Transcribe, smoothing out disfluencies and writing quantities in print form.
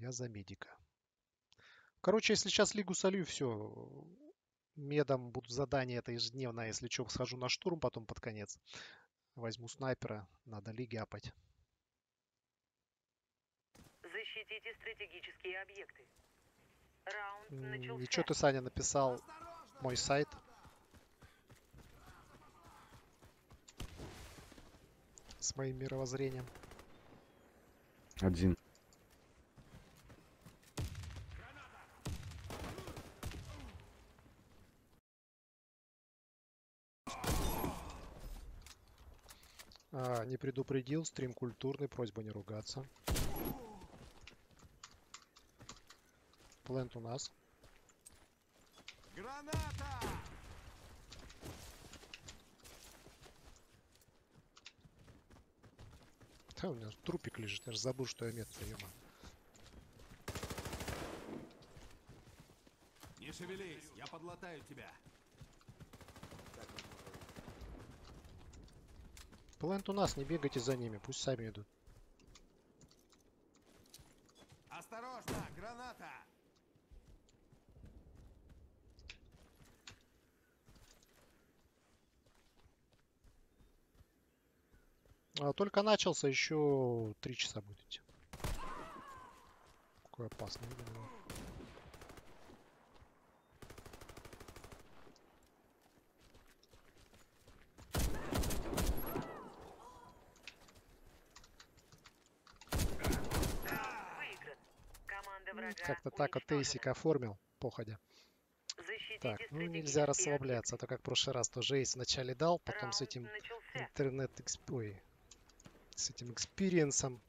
Я за медика. Короче, если сейчас Лигу солью, все. Медом будут задания, это ежедневно. Если что, схожу на штурм потом под конец. Возьму снайпера, надо лиги апать. Защитите стратегические объекты. Раунд начался. Ничего ты, Саня, написал. Осторожно, мой сайт. С моим мировоззрением. Один. А, не предупредил, стрим культурный, просьба не ругаться. Плент у нас. Граната! Да, у меня трупик лежит, я же забыл, что я мед приема. Не шевелись, я подлатаю тебя. Плент у нас, не бегайте за ними, пусть сами идут. Осторожно, граната! Только начался, еще 3 часа будет идти. Какой опасный. Как-то так вот эйсик оформил, походя. Так, ну нельзя расслабляться, а то как в прошлый раз тоже эйс вначале дал, потом с этим интернет-экспой. С этим экспириенсом